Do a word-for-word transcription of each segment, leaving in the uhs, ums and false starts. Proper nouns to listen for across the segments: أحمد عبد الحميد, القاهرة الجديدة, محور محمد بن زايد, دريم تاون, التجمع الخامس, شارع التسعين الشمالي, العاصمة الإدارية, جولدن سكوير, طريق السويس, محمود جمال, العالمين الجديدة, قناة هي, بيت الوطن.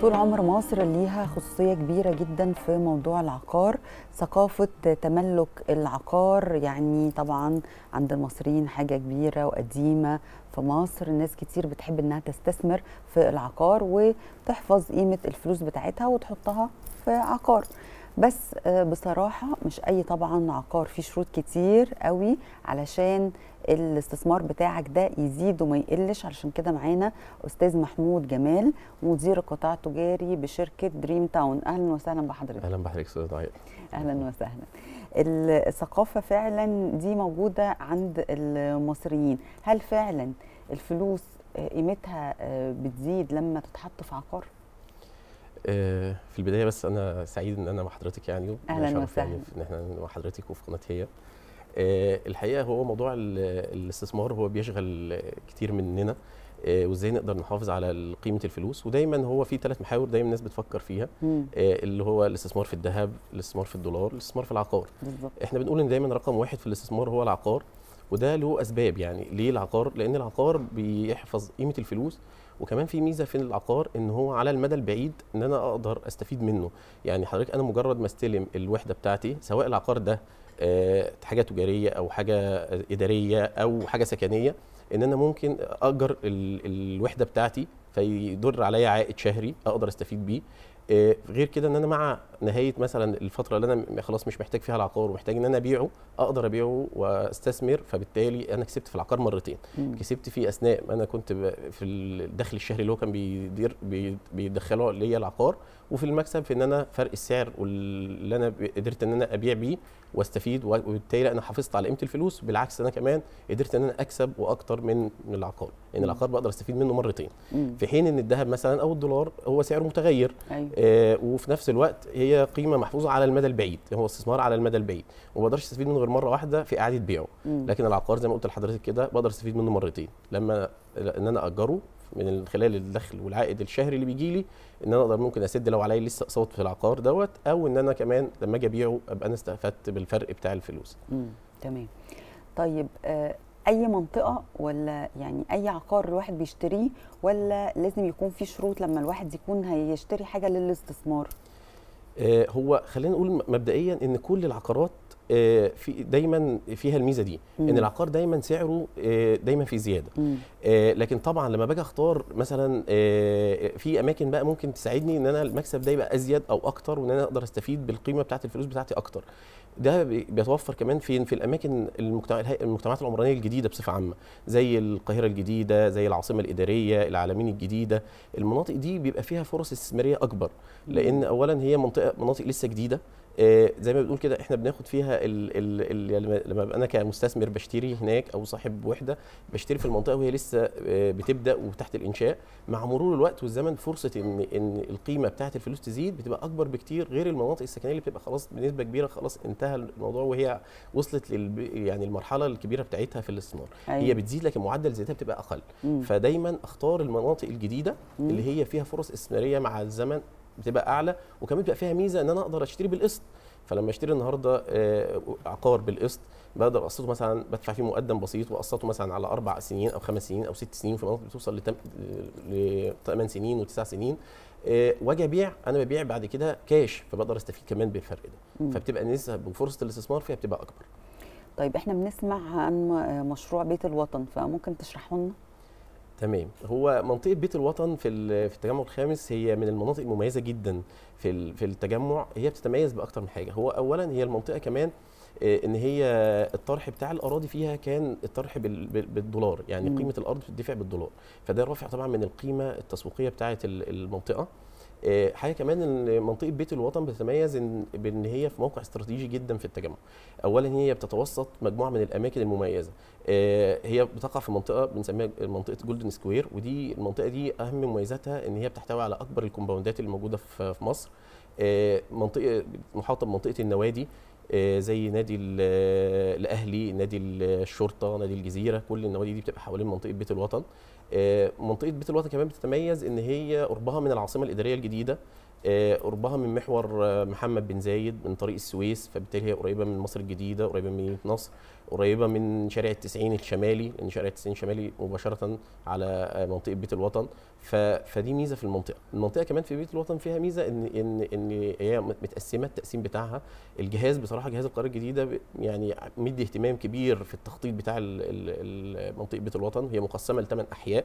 طول عمر مصر ليها خصوصية كبيرة جدا في موضوع العقار، ثقافة تملك العقار يعني طبعا عند المصريين حاجة كبيرة وقديمة في مصر، ناس كتير بتحب انها تستثمر في العقار وتحفظ قيمة الفلوس بتاعتها وتحطها في عقار. بس بصراحة مش أي طبعا عقار، في شروط كتير قوي علشان الاستثمار بتاعك ده يزيد وما يقلش. علشان كده معانا أستاذ محمود جمال مدير القطاع التجاري بشركة دريم تاون. أهلا وسهلا بحضرتك. أهلا بحضرتك أستاذ عائلة. أهلا وسهلا. الثقافة فعلا دي موجودة عند المصريين، هل فعلا الفلوس قيمتها بتزيد لما تتحط في عقار؟ في البدايه بس انا سعيد ان انا مع حضرتك يعني وبشرف يعني ان احنا مع حضرتك وفي قناه هي. الحقيقه هو موضوع الاستثمار هو بيشغل كتير مننا، وازاي نقدر نحافظ على قيمه الفلوس. ودايما هو في ثلاث محاور دايما الناس بتفكر فيها، اللي هو الاستثمار في الذهب، الاستثمار في الدولار، الاستثمار في العقار. بالضبط. احنا بنقول ان دايما رقم واحد في الاستثمار هو العقار، وده له اسباب. يعني ليه العقار؟ لان العقار بيحفظ قيمه الفلوس، وكمان في ميزه في العقار ان هو على المدى البعيد ان انا اقدر استفيد منه. يعني حضرتك انا مجرد ما استلم الوحده بتاعتي، سواء العقار ده حاجه تجاريه او حاجه اداريه او حاجه سكنيه، ان انا ممكن اجر الوحده بتاعتي فيدر عليا عائد شهري اقدر استفيد بيه. غير كده ان انا مع نهايه مثلا الفتره اللي انا خلاص مش محتاج فيها العقار ومحتاج ان انا ابيعه، اقدر ابيعه واستثمر، فبالتالي انا كسبت في العقار مرتين. مم. كسبت في اثناء ما انا كنت في الدخل الشهري اللي هو كان بيدير بيدخله ليا العقار، وفي المكسب في ان انا فرق السعر واللي انا قدرت ان انا ابيع بيه واستفيد، وبالتالي انا حافظت على قيمه الفلوس. بالعكس انا كمان قدرت ان انا اكسب واكتر من العقار، ان يعني العقار بقدر استفيد منه مرتين. مم. في حين ان الذهب مثلا او الدولار هو سعره متغير. أيوة. آه وفي نفس الوقت هي قيمه محفوظه على المدى البعيد، هو استثمار على المدى البعيد وما بقدرش استفيد منه غير مره واحده في اعاده بيعه. مم. لكن العقار زي ما قلت لحضرتك كده بقدر استفيد منه مرتين، لما ان انا اجره من خلال الدخل والعائد الشهري اللي بيجي لي، ان انا اقدر ممكن اسد لو عليا لسه اقساط في العقار دوت، او ان انا كمان لما اجي ابيعه ابقى انا استفدت بالفرق بتاع الفلوس. امم تمام. طيب آه اي منطقه ولا يعني اي عقار الواحد بيشتريه، ولا لازم يكون في شروط لما الواحد يكون هيشتري حاجه للاستثمار؟ آه هو خلينا نقول مبدئيا ان كل العقارات في دايما فيها الميزه دي. مم. ان العقار دايما سعره دايما في زياده. مم. لكن طبعا لما باجي اختار مثلا في اماكن بقى ممكن تساعدني ان انا المكسب ده يبقى ازيد او اكتر، وان انا اقدر استفيد بالقيمه بتاعت الفلوس بتاعتي اكتر. ده بيتوفر كمان في في الاماكن المجتمعات العمرانيه الجديده بصفه عامه، زي القاهره الجديده، زي العاصمه الاداريه، العالمين الجديده. المناطق دي بيبقى فيها فرص استثماريه اكبر، لان اولا هي منطقه مناطق لسه جديده، زي ما بنقول كده احنا بناخد فيها ال ال لما انا كمستثمر بشتري هناك او صاحب وحده بشتري في المنطقه وهي لسه بتبدا وتحت الانشاء، مع مرور الوقت والزمن فرصه ان ان القيمه بتاعت الفلوس تزيد بتبقى اكبر بكتير، غير المناطق السكنيه اللي بتبقى خلاص بنسبه كبيره خلاص انتهى الموضوع وهي وصلت لل يعني المرحله الكبيره بتاعتها في الاستثمار. أيوة. هي بتزيد لكن معدل زيادتها بتبقى اقل. مم. فدايما اختار المناطق الجديده. مم. اللي هي فيها فرص استثماريه مع الزمن بتبقى اعلى، وكمان بتبقى فيها ميزه ان انا اقدر اشتري بالقسط. فلما اشتري النهارده عقار بالقسط بقدر اقسطه مثلا، بدفع فيه مقدم بسيط واقسطه مثلا على اربع سنين او خمس سنين او ست سنين، في مناطق بتوصل ل ثمان سنين وتسع سنين، واجي ابيع انا ببيع بعد كده كاش، فبقدر استفيد كمان بالفرق ده. فبتبقى نسبه فرصه الاستثمار فيها بتبقى اكبر. طيب احنا بنسمع عن مشروع بيت الوطن، فممكن تشرحوا لنا؟ تمام. هو منطقه بيت الوطن في في التجمع الخامس هي من المناطق المميزه جدا في في التجمع. هي بتتميز باكتر من حاجه. هو اولا هي المنطقه كمان ان هي الطرح بتاع الاراضي فيها كان الطرح بالدولار، يعني قيمه الارض بتدفع بالدولار، فده رافع طبعا من القيمه التسويقيه بتاعه المنطقه. حاجه كمان ان منطقه بيت الوطن بتتميز ان بان هي في موقع استراتيجي جدا في التجمع. اولا هي بتتوسط مجموعه من الاماكن المميزه، هي بتقع في منطقه بنسميها منطقه جولدن سكوير، ودي المنطقه دي اهم مميزاتها ان هي بتحتوي على اكبر الكومباوندات اللي موجوده في مصر. منطقه محاطه بمنطقه النوادي زي نادي الاهلي، نادي الشرطه، نادي الجزيره، كل النوادي دي بتبقى حوالين منطقه بيت الوطن. منطقه بيت الوطن كمان بتتميز ان هي قربها من العاصمه الاداريه الجديده، قربها من محور محمد بن زايد، من طريق السويس، فبالتالي هي قريبه من مصر الجديده، قريبه من مدينه نصر، قريبه من شارع التسعين الشمالي، لان شارع التسعين الشمالي مباشره على منطقه بيت الوطن، فدي ميزه في المنطقه. المنطقه كمان في بيت الوطن فيها ميزه ان ان ان هي متقسمه، التقسيم بتاعها الجهاز بصراحه جهاز القاهره الجديده يعني مدي اهتمام كبير في التخطيط بتاع منطقه بيت الوطن. هي مقسمه لثمان احياء،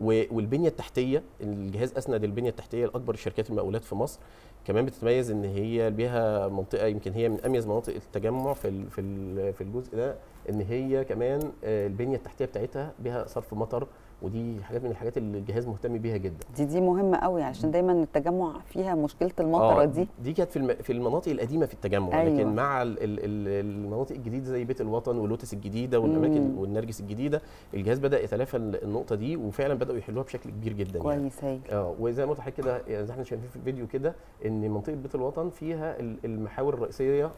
والبنيه التحتيه الجهاز اسند البنيه التحتيه لاكبر شركات المقاولات في مصر. كمان بتتميز ان هي بيها منطقه يمكن هي من اميز مناطق التجمع في في في الجزء ده، ان هي كمان البنيه التحتيه بتاعتها بيها صرف مطر، ودي حاجات من الحاجات اللي الجهاز مهتم بيها جدا. دي دي مهمه قوي عشان دايما التجمع فيها مشكله المطره. آه دي دي كانت في في المناطق القديمه في التجمع. أيوة. لكن مع ال ال المناطق الجديده زي بيت الوطن واللوتس الجديده والاماكن والنرجس الجديده، الجهاز بدا يتلافى النقطه دي، وفعلا بداوا يحلوها بشكل كبير جدا. كويس. يعني. اه وزي ما حضرتك كده زي ما احنا شايفين في الفيديو كده، ان منطقه بيت الوطن فيها المحاور الرئيسيه،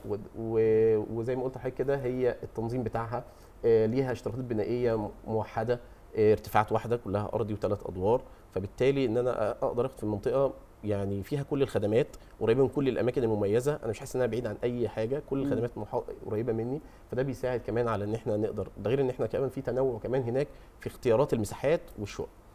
وزي ما قلت لحضرتك كده هي التنظيم بتاعها ليها اشتراطات بنائيه موحده، ارتفاعات واحده كلها ارضي وثلاث ادوار، فبالتالي ان انا اقدر اخد في المنطقه يعني فيها كل الخدمات قريبه من كل الاماكن المميزه، انا مش حاسس ان انا بعيد عن اي حاجه، كل الخدمات قريبه مني، فده بيساعد كمان على ان احنا نقدر، ده غير ان احنا كمان في تنوع كمان هناك في اختيارات المساحات والشقق.